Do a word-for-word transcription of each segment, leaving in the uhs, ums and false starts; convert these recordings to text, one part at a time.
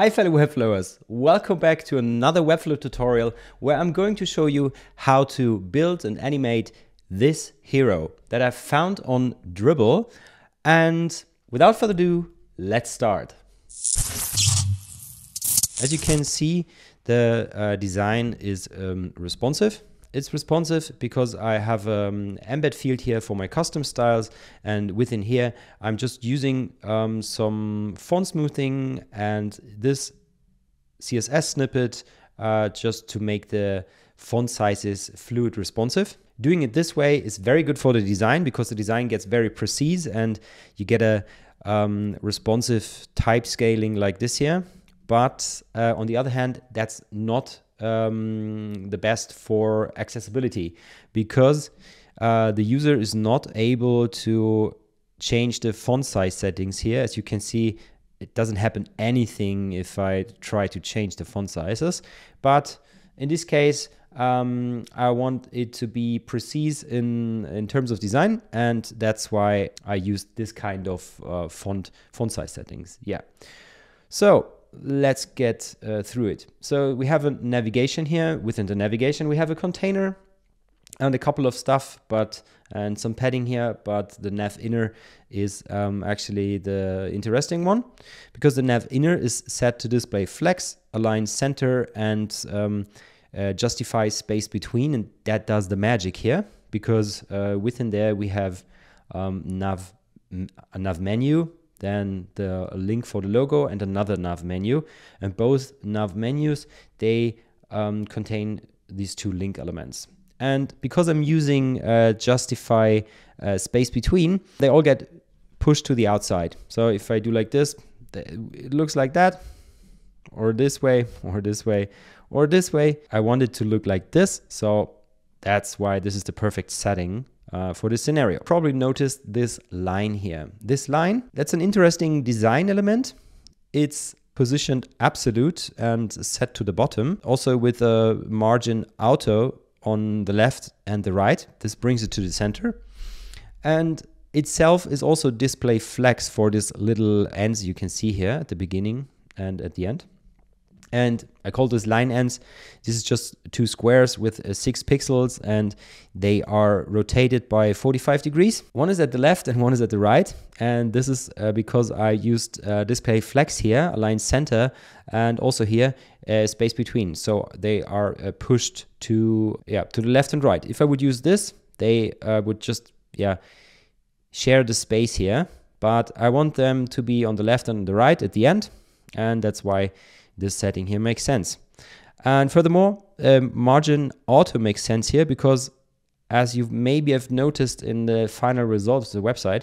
Hi fellow Webflowers, welcome back to another Webflow tutorial where I'm going to show you how to build and animate this hero that I found on Dribbble. And without further ado, let's start. As you can see, the uh, design is um, responsive. It's responsive because I have an um, embed field here for my custom styles, and within here I'm just using um, some font smoothing and this C S S snippet uh, just to make the font sizes fluid responsive. Doing it this way is very good for the design because the design gets very precise and you get a um, responsive type scaling like this here. But uh, on the other hand, that's not Um, the best for accessibility because uh, the user is not able to change the font size settings here. As you can see, it doesn't happen anything if I try to change the font sizes. But in this case, um, I want it to be precise in, in terms of design, and that's why I used this kind of uh, font, font size settings. Yeah. So let's get uh, through it. So we have a navigation here. Within the navigation, we have a container and a couple of stuff, but and some padding here, but the nav inner is um, actually the interesting one because the nav inner is set to display flex, align center, and um, uh, justify space between, and that does the magic here because uh, within there we have um, nav, a nav menu, then the link for the logo and another nav menu, and both nav menus, they um, contain these two link elements. And because I'm using uh, justify uh, space between, they all get pushed to the outside. So if I do like this, it looks like that, or this way, or this way, or this way. I want it to look like this, so that's why this is the perfect setting Uh, for this scenario. Probably noticed this line here. This line, that's an interesting design element. It's positioned absolute and set to the bottom, also with a margin auto on the left and the right. This brings it to the center. And itself is also display flex for this little ends you can see here at the beginning and at the end. And I call this line ends. This is just two squares with uh, six pixels, and they are rotated by forty-five degrees. One is at the left and one is at the right. And this is uh, because I used uh, display flex here, align center, and also here uh, space between. So they are uh, pushed to, yeah, to the left and right. If I would use this, they uh, would just yeah share the space here. But I want them to be on the left and the right at the end. And that's why this setting here makes sense. And furthermore, um, margin auto makes sense here because, as you maybe have noticed in the final results of the website,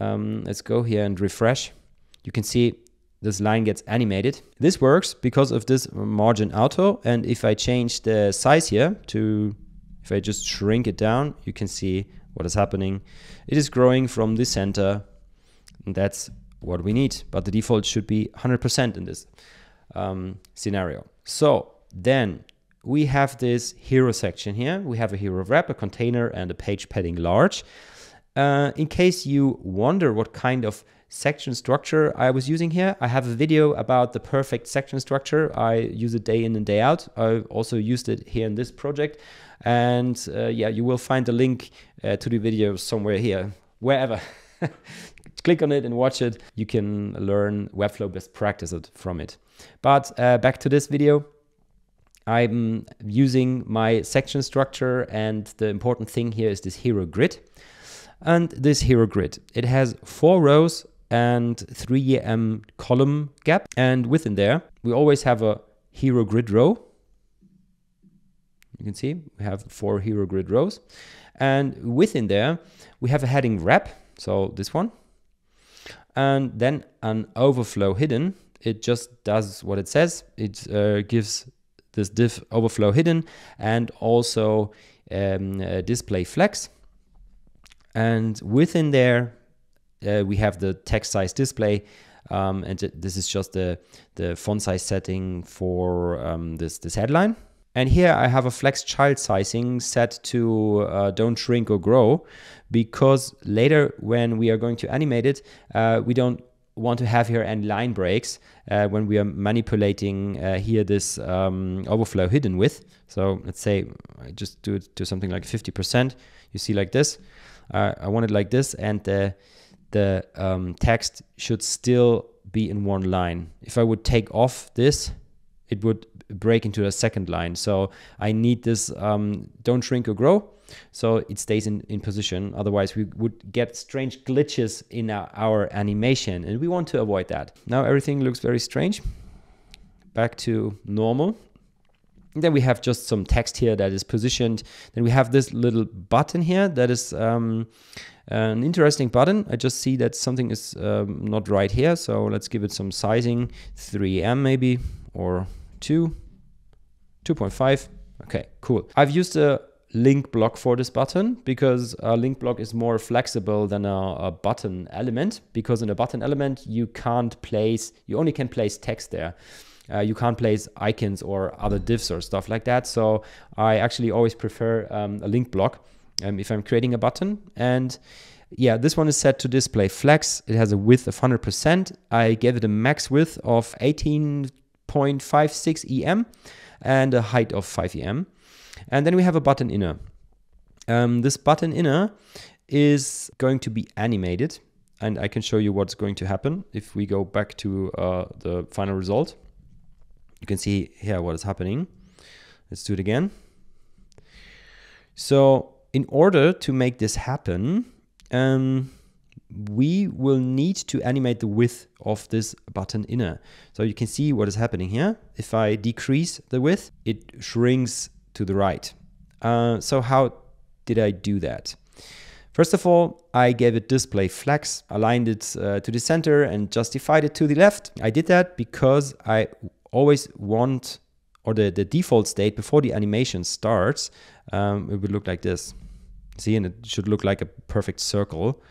um, let's go here and refresh. You can see this line gets animated. This works because of this margin auto. And if I change the size here to, if I just shrink it down, you can see what is happening. It is growing from the center. And that's what we need. But the default should be one hundred percent in this Um, scenario. So then we have this hero section here. We have a hero wrap, a container, and a page padding large. Uh, in case you wonder what kind of section structure I was using here, I have a video about the perfect section structure. I use it day in and day out. I also used it here in this project. And uh, yeah, you will find the link uh, to the video somewhere here, wherever. Click on it and watch it. You can learn Webflow best practices from it. But uh, back to this video. I'm using my section structure, and the important thing here is this hero grid. And this hero grid, it has four rows and three um, column gap. And within there, we always have a hero grid row. You can see we have four hero grid rows. And within there, we have a heading wrap. So this one. And then an overflow hidden. It just does what it says. It uh, gives this div overflow hidden and also um, uh, display flex. And within there, uh, we have the text size display. Um, and this is just the, the font size setting for um, this, this headline. And here I have a flex child sizing set to uh, don't shrink or grow, because later when we are going to animate it, uh, we don't want to have here any line breaks uh, when we are manipulating uh, here this um, overflow hidden width. So let's say I just do it to something like fifty percent. You see like this. Uh, I want it like this, and the, the um, text should still be in one line. If I would take off this, it would break into a second line. So I need this um, don't shrink or grow, so it stays in, in position. Otherwise we would get strange glitches in our, our animation, and we want to avoid that. Now everything looks very strange. Back to normal. And then we have just some text here that is positioned. Then we have this little button here that is um, an interesting button. I just see that something is um, not right here. So let's give it some sizing, three M maybe, or two, two point five. Okay, cool. I've used a link block for this button because a link block is more flexible than a, a button element, because in a button element you can't place, you only can place text there. Uh, you can't place icons or other divs or stuff like that. So I actually always prefer um, a link block um, if I'm creating a button. And yeah, this one is set to display flex. It has a width of one hundred percent. I gave it a max width of eighteen point five six E M and a height of five E M. And then we have a button inner. Um, this button inner is going to be animated, and I can show you what's going to happen if we go back to uh, the final result. You can see here what is happening. Let's do it again. So in order to make this happen, um, we will need to animate the width of this button inner. So you can see what is happening here. If I decrease the width, it shrinks to the right. Uh, so how did I do that? First of all, I gave it display flex, aligned it uh, to the center and justified it to the left. I did that because I always want, or the, the default state before the animation starts, um, it would look like this. See, and it should look like a perfect circle,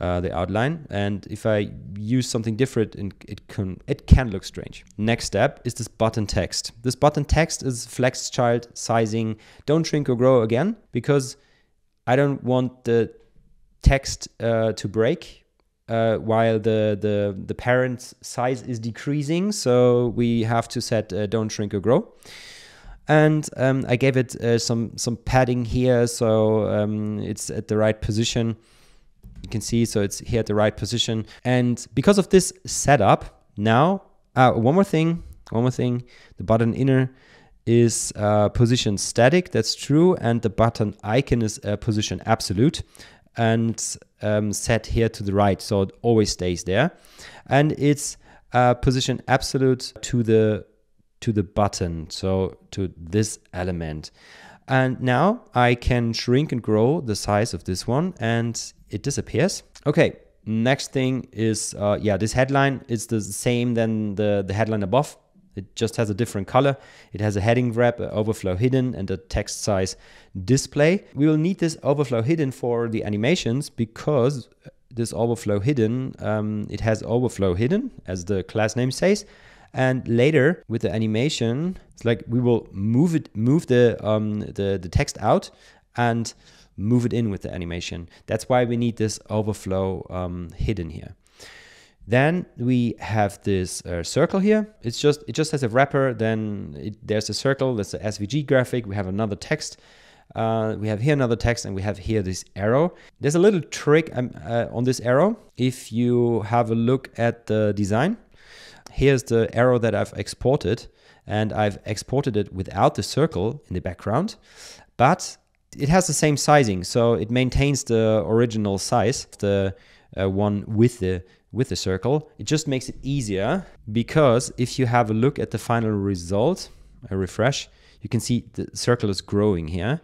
uh, the outline. And if I use something different, it can, it can look strange. Next step is this button text. This button text is flex child sizing, don't shrink or grow again, because I don't want the text uh, to break Uh, while the, the, the parent's size is decreasing, so we have to set uh, don't shrink or grow. And um, I gave it uh, some, some padding here, so um, it's at the right position. You can see, so it's here at the right position. And because of this setup, now, uh, one more thing, one more thing, the button inner is uh, position static, that's true, and the button icon is uh, position absolute, and um, set here to the right, so it always stays there. And it's uh, position absolute to the to the button, so to this element. And now I can shrink and grow the size of this one, and it disappears. Okay, next thing is uh, yeah, this headline is the same than the the headline above. It just has a different color. It has a heading wrap, a overflow hidden, and a text size display. We will need this overflow hidden for the animations, because this overflow hidden, um, it has overflow hidden, as the class name says. And later with the animation, it's like we will move it, move the, um, the, the text out and move it in with the animation. That's why we need this overflow um, hidden here. Then we have this uh, circle here. It's just, it just has a wrapper, then it, there's a circle, that's the S V G graphic, we have another text, uh, we have here another text, and we have here this arrow. There's a little trick um, uh, on this arrow. If you have a look at the design, here's the arrow that I've exported, and I've exported it without the circle in the background, but it has the same sizing, so it maintains the original size, the uh, one with the with the circle. It just makes it easier, because if you have a look at the final result, I refresh, you can see the circle is growing here.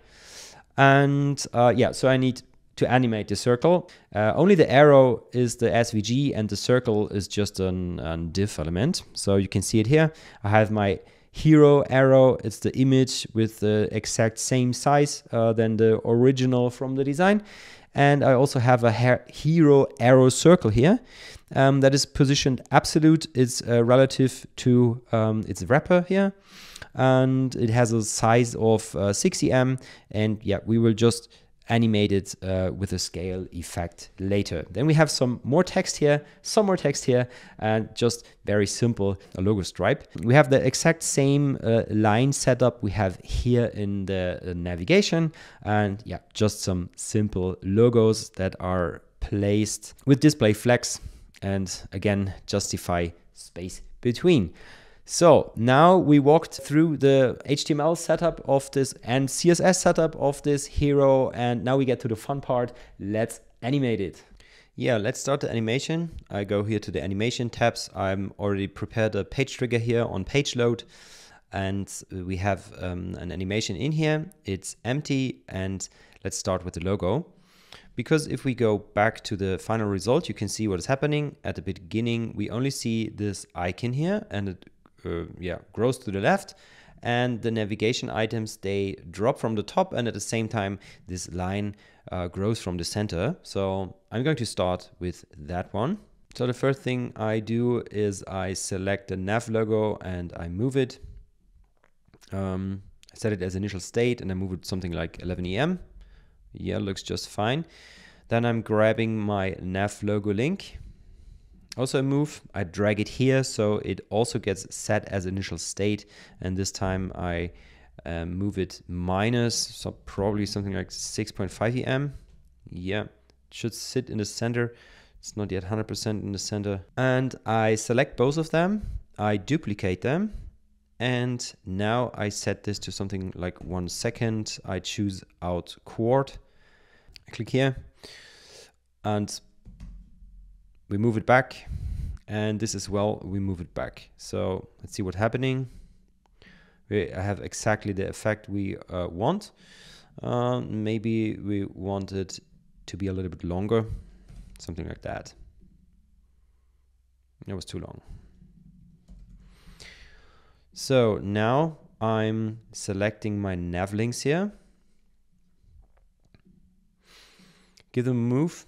And uh, yeah, so I need to animate the circle. Uh, only the arrow is the S V G, and the circle is just an, an div element. So you can see it here. I have my hero arrow. It's the image with the exact same size uh, than the original from the design. And I also have a hero arrow circle here um, that is positioned absolute. It's uh, relative to um, its wrapper here. And it has a size of uh, six E M. And yeah, we will just animate it uh, with a scale effect later. Then we have some more text here, some more text here, and just very simple a logo stripe. We have the exact same uh, line setup we have here in the uh, navigation, and yeah, just some simple logos that are placed with display flex, and again, justify space between. So now we walked through the H T M L setup of this and C S S setup of this hero, and now we get to the fun part. Let's animate it. Yeah, let's start the animation. I go here to the animation tabs. I'm already prepared a page trigger here on page load, and we have um, an animation in here. It's empty, and let's start with the logo. Because if we go back to the final result, you can see what is happening. At the beginning, we only see this icon here, and it uh, yeah, grows to the left, and the navigation items, they drop from the top, and at the same time, this line uh, grows from the center. So I'm going to start with that one. So the first thing I do is I select the nav logo and I move it. Um, I set it as initial state and I move it something like eleven A M. Yeah, looks just fine. Then I'm grabbing my nav logo link. Also move, I drag it here, so it also gets set as initial state. And this time I uh, move it minus, so probably something like six point five A M. Yeah, it should sit in the center. It's not yet one hundred percent in the center. And I select both of them. I duplicate them. And now I set this to something like one second. I choose out quart. I click here and we move it back. And this as well, we move it back. So let's see what's happening. We have exactly the effect we uh, want. Uh, maybe we want it to be a little bit longer, something like that. That was too long. So now I'm selecting my nav links here. Give them a move.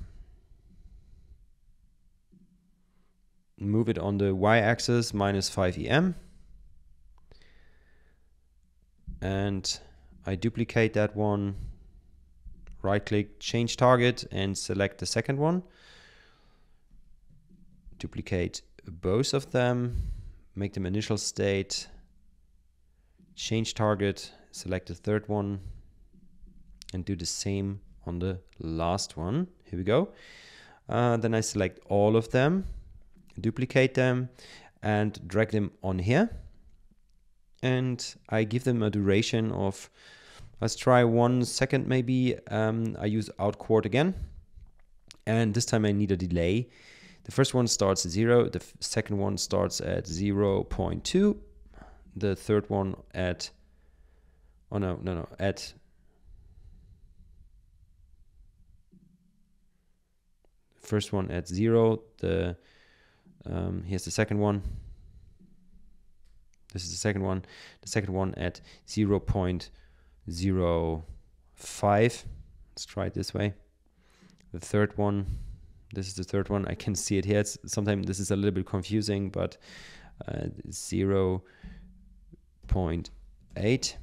Move it on the y-axis, minus five E M. And I duplicate that one. Right-click, change target, and select the second one. Duplicate both of them. Make them initial state. Change target, select the third one, and do the same on the last one. Here we go. Uh, then I select all of them, duplicate them, and drag them on here. And I give them a duration of, let's try one second maybe. Um, I use outquart again, and this time I need a delay. The first one starts at zero, the second one starts at zero point two. The third one at, oh no, no, no, at, first one at zero, the, um, here's the second one, this is the second one, the second one at zero point zero five, let's try it this way, the third one, this is the third one, I can see it here, it's, sometimes this is a little bit confusing, but uh, zero point eight,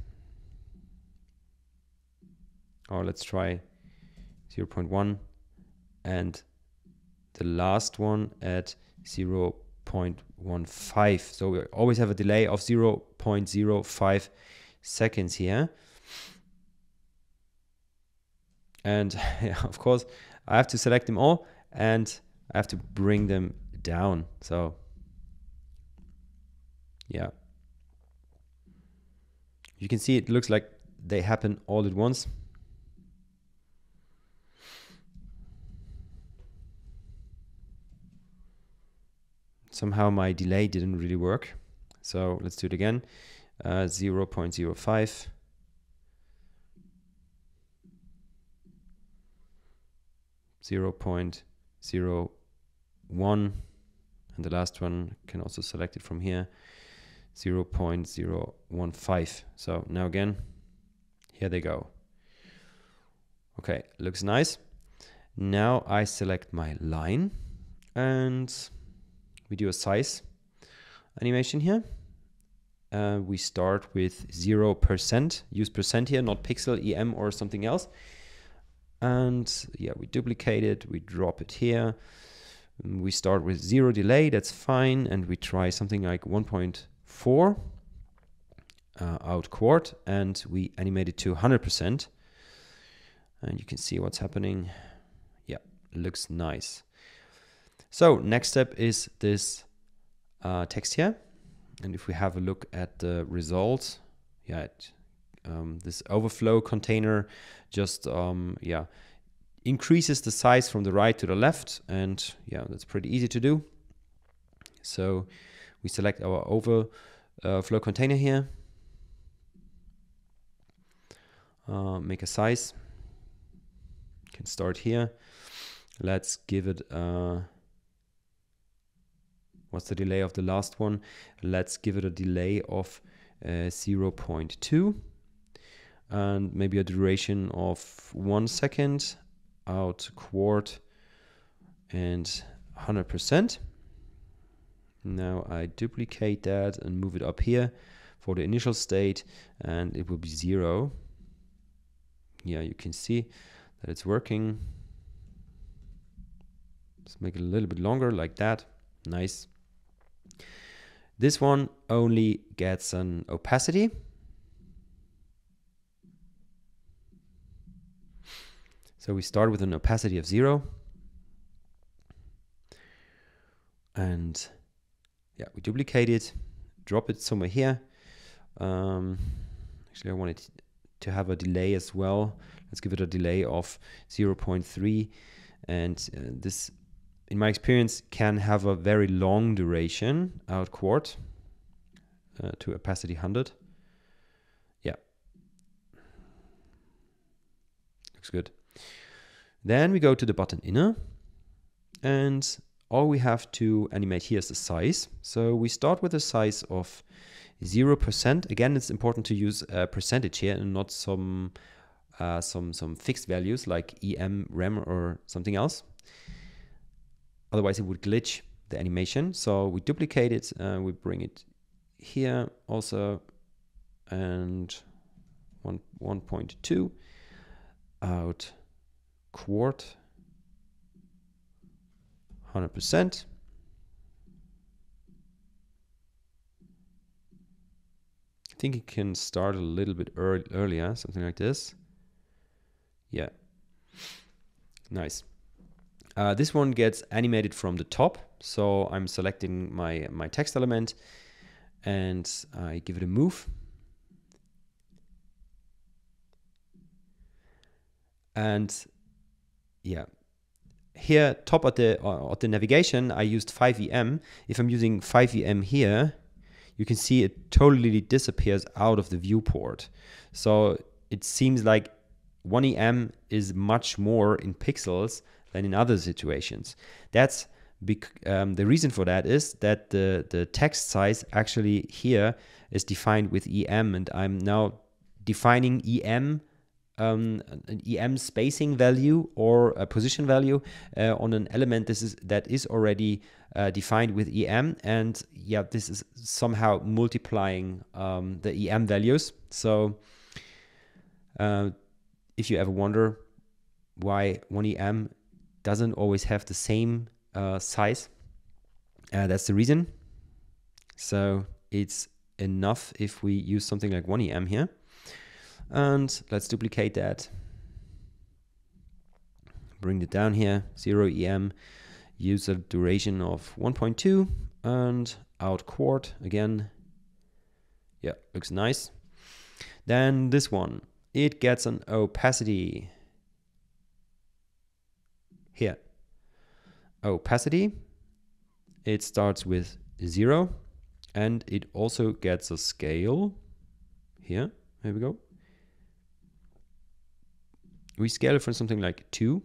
or let's try zero point one, and the last one at zero point one five. So we always have a delay of zero point zero five seconds here. And yeah, of course, I have to select them all and I have to bring them down. So yeah. You can see it looks like they happen all at once. Somehow my delay didn't really work. So let's do it again. Uh, zero point zero five. zero point zero one. And the last one, can also select it from here. zero point zero one five. So now again, here they go. Okay, looks nice. Now I select my line and we do a size animation here. Uh, we start with zero percent, use percent here, not pixel, E M or something else. And yeah, we duplicate it, we drop it here. We start with zero delay, that's fine. And we try something like one point four uh, out quart, and we animate it to one hundred percent. And you can see what's happening. Yeah, looks nice. So next step is this uh, text here. And if we have a look at the results, yeah, it, um, this overflow container just, um, yeah, increases the size from the right to the left. And yeah, that's pretty easy to do. So we select our overflow container here, uh, make a size, can start here. Let's give it a, what's the delay of the last one? Let's give it a delay of uh, zero point two and maybe a duration of one second out quart and one hundred percent. Now I duplicate that and move it up here for the initial state, and it will be zero. Yeah, you can see that it's working. Let's make it a little bit longer like that. Nice. This one only gets an opacity. So we start with an opacity of zero. And yeah, we duplicate it, drop it somewhere here. Um, actually, I want it to have a delay as well. Let's give it a delay of zero point three. And uh, this, in my experience, can have a very long duration out quart uh, to opacity one hundred. Yeah. Looks good. Then we go to the button inner, and all we have to animate here is the size. So we start with a size of zero percent. Again, it's important to use a percentage here and not some uh, some some fixed values like E M, R E M, or something else. Otherwise, it would glitch the animation. So we duplicate it, uh, we bring it here also, and one point two out quart, one hundred percent. I think it can start a little bit early, earlier, something like this. Yeah, nice. Uh, this one gets animated from the top. So I'm selecting my, my text element and I give it a move. And yeah, here top at the uh, at the navigation, I used five E M. If I'm using five E M here, you can see it totally disappears out of the viewport. So it seems like one E M is much more in pixels than in other situations. That's um, the reason for that is that the, the text size actually here is defined with E M, and I'm now defining E M Um, an E M spacing value or a position value uh, on an element this is that is already uh, defined with E M, and yeah, this is somehow multiplying um, the E M values. So uh, if you ever wonder why one E M doesn't always have the same uh, size, uh, that's the reason. So it's enough if we use something like one E M here. And let's duplicate that, bring it down here, zero E M, use a duration of one point two and out quart again. Yeah, looks nice. Then this one, it gets an opacity here. Opacity, it starts with zero, and it also gets a scale here. Here we go. We scale it from something like two.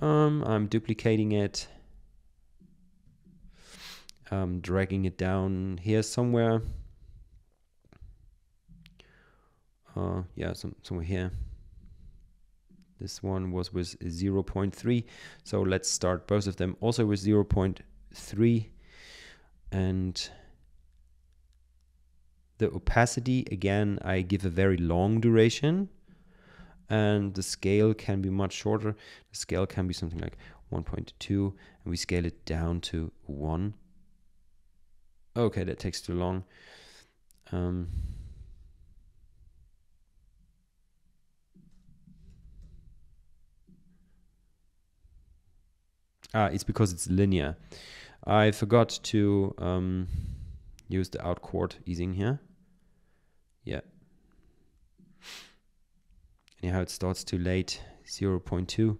Um, I'm duplicating it, I'm dragging it down here somewhere. Uh, yeah, some, somewhere here. This one was with zero point three. So let's start both of them also with zero point three. And the opacity, again, I give a very long duration. and the scale can be much shorter. The scale can be something like one point two, and we scale it down to one. Okay, that takes too long. Um, ah, it's because it's linear. I forgot to um, use the out chord easing here. Yeah. Anyhow, it starts too late, zero point two.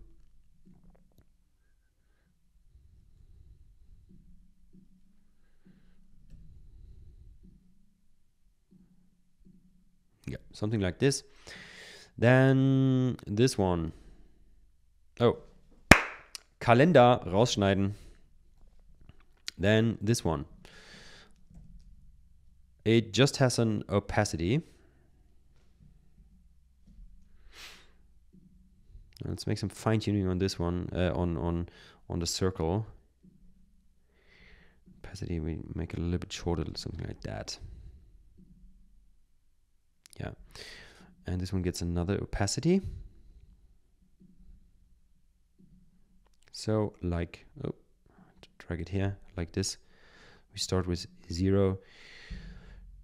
Yeah, something like this. Then this one. Oh, Kalender rausschneiden. Then this one. It just has an opacity. Let's make some fine tuning on this one, uh, on on on the circle. Opacity, we make it a little bit shorter, something like that. Yeah, and this one gets another opacity. So like, oh, drag it here like this. We start with zero,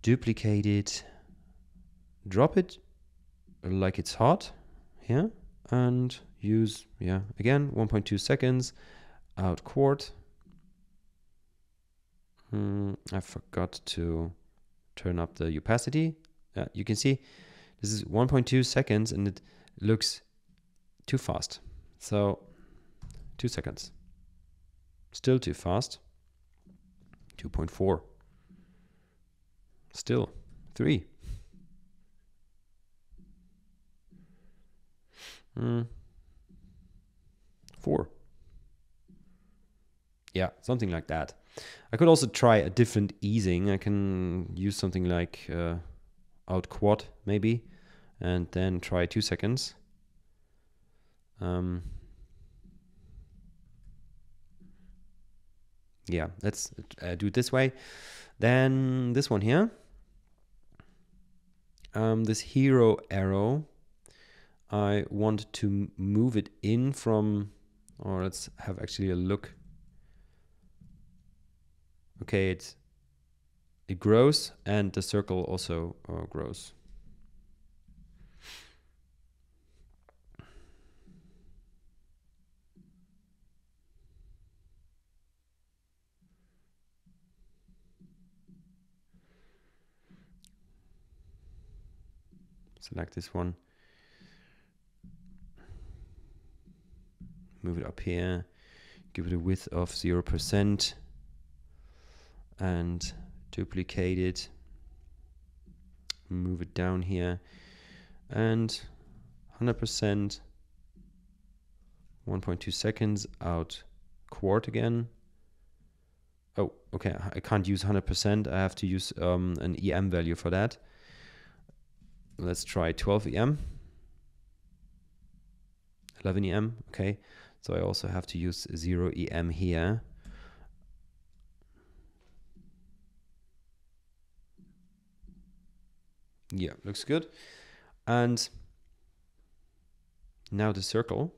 duplicate it, drop it like it's hot here, and use, yeah, again, one point two seconds, out chord. Mm, I forgot to turn up the opacity. Uh, you can see this is one point two seconds and it looks too fast. So two seconds, still too fast. two point four, still three. Mm. Four. Yeah, something like that. I could also try a different easing. I can use something like uh, out quad maybe, and then try two seconds. Um, yeah, let's uh, do it this way. Then this one here, um, this hero arrow, I want to move it in from, or let's have actually a look. Okay, it's, it grows, and the circle also uh, grows. Select this one. Move it up here, give it a width of zero percent, and duplicate it, move it down here, and one hundred percent, one point two seconds, out quad again. Oh, okay, I can't use one hundred percent, I have to use um, an E M value for that. Let's try twelve E M, eleven E M, okay. So I also have to use zero E M here. Yeah, looks good. And now the circle.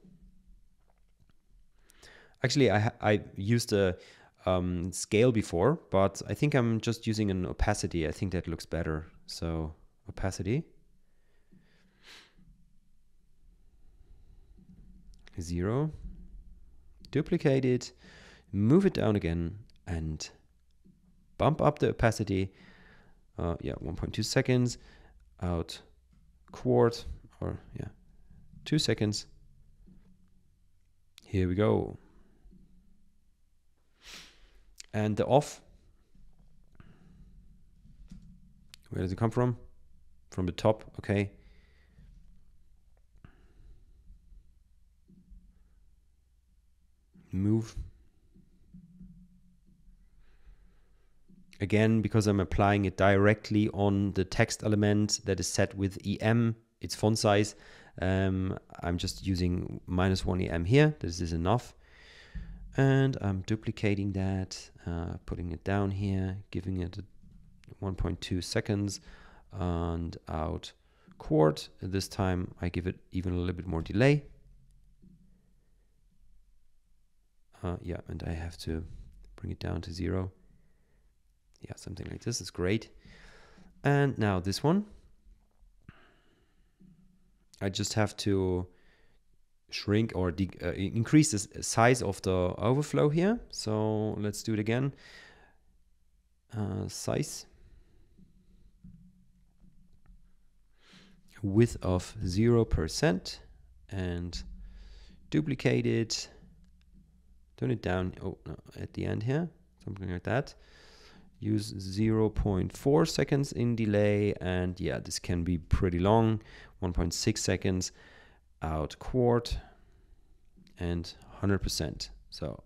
Actually, I, I used a um, scale before, but I think I'm just using an opacity. I think that looks better. So opacity, zero, duplicate it, move it down again, and bump up the opacity. Uh, yeah, one point two seconds, out quad, or yeah, two seconds. Here we go. And the off, where does it come from? From the top, okay. Move. Again, because I'm applying it directly on the text element that is set with E M, its font size, um, I'm just using minus one E M here. This is enough. And I'm duplicating that, uh, putting it down here, giving it one point two seconds, and out chord. And this time I give it even a little bit more delay. Uh, yeah, and I have to bring it down to zero. Yeah, something like this is great. And now this one, I just have to shrink or de uh, increase the size of the overflow here. So let's do it again. Uh, size, width of zero percent, and duplicate it, turn it down, oh no, at the end here, something like that. Use zero point four seconds in delay, and yeah, this can be pretty long, one point six seconds out chord and one hundred percent. So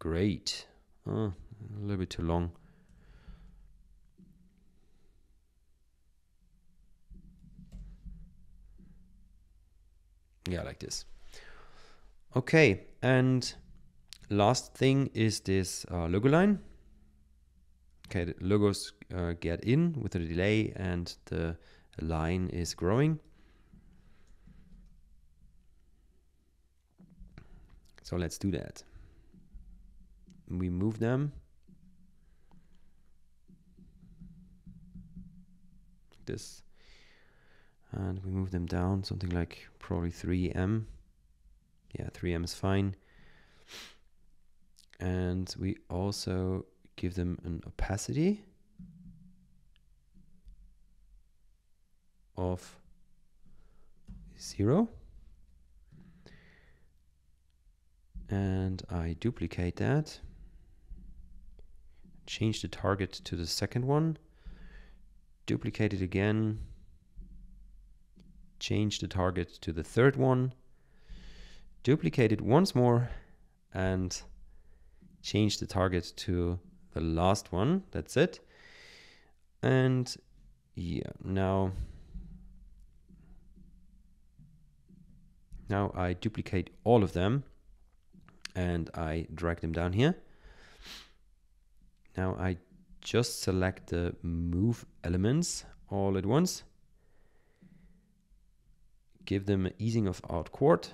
great. Oh, a little bit too long. Yeah, like this. Okay, and last thing is this uh, logo line. Okay, the logos uh, get in with a delay and the line is growing. So let's do that. We move them like this, and we move them down something like probably three M. Yeah, three M is fine. And we also give them an opacity of zero. And I duplicate that. Change the target to the second one. Duplicate it again. Change the target to the third one. Duplicate it once more and change the target to the last one. That's it. And yeah, now, now I duplicate all of them and I drag them down here. Now I just select the move elements all at once. Give them an easing of out chord.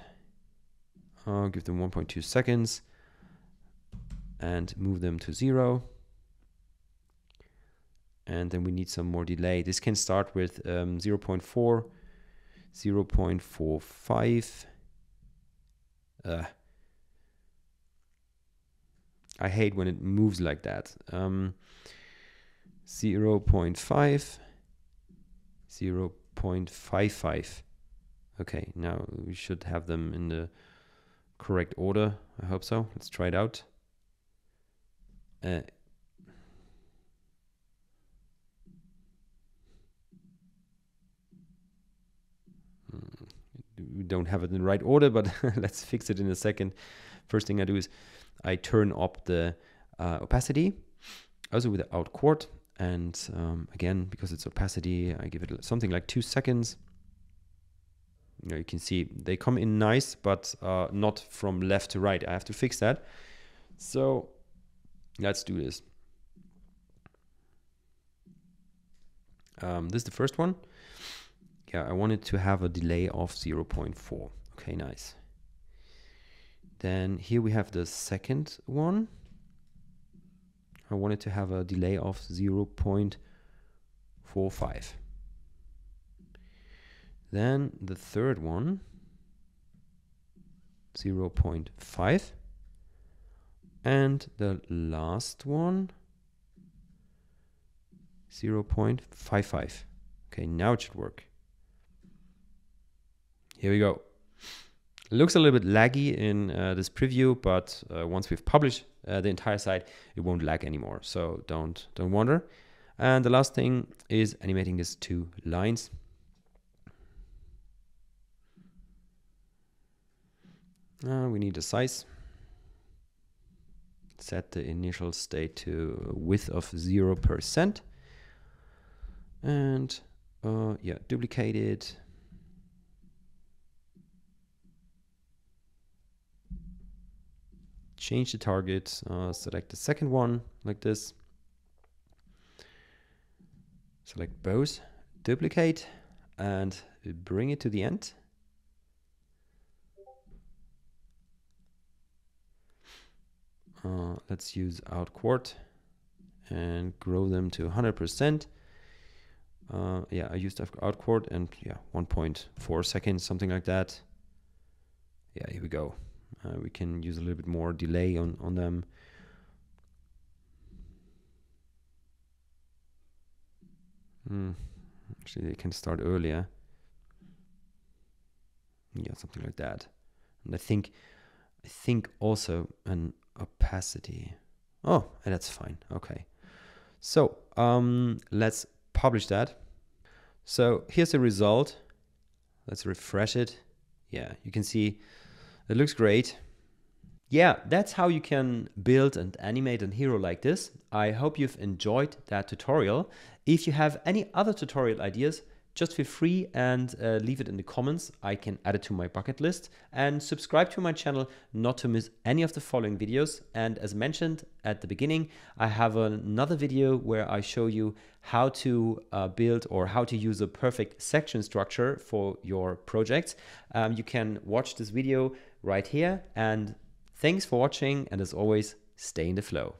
Uh, give them one point two seconds and move them to zero. And then we need some more delay. This can start with um, zero point four, zero point four five. Uh, I hate when it moves like that. Um, zero point five, zero point five five. Okay, now we should have them in the correct order. I hope so. Let's try it out. Uh, we don't have it in the right order, but let's fix it in a second. First thing I do is I turn up the uh, opacity, also with the out chord, and um, again, because it's opacity, I give it something like two seconds. You know, you can see they come in nice, but uh, not from left to right. I have to fix that. So let's do this. Um, this is the first one. Yeah, I wanted to have a delay of zero point four. Okay, nice. Then here we have the second one. I wanted to have a delay of zero point four five. Then the third one, zero point five. And the last one, zero point five five. Okay, now it should work. Here we go. Looks a little bit laggy in uh, this preview, but uh, once we've published uh, the entire site, it won't lag anymore. So don't don't wonder. And the last thing is animating these two lines. Uh, we need a size. Set the initial state to width of zero percent. And uh, yeah, duplicate it. Change the target, uh, select the second one like this. Select both, duplicate, and bring it to the end. Uh, let's use outquart and grow them to one hundred percent. Uh, yeah, I used outquart and yeah, one point four seconds, something like that. Yeah, here we go. Uh, we can use a little bit more delay on, on them. Hmm. Actually, they can start earlier. Yeah, something like that. And I think, I think also an opacity. Oh, and that's fine. Okay. So um, let's publish that. So here's the result. Let's refresh it. Yeah, you can see it looks great. Yeah, that's how you can build and animate a hero like this. I hope you've enjoyed that tutorial. If you have any other tutorial ideas, just feel free and uh, leave it in the comments. I can add it to my bucket list. And subscribe to my channel not to miss any of the following videos. And as mentioned at the beginning, I have another video where I show you how to uh, build or how to use a perfect section structure for your projects. Um, you can watch this video right here, and thanks for watching, and as always, stay in the flow.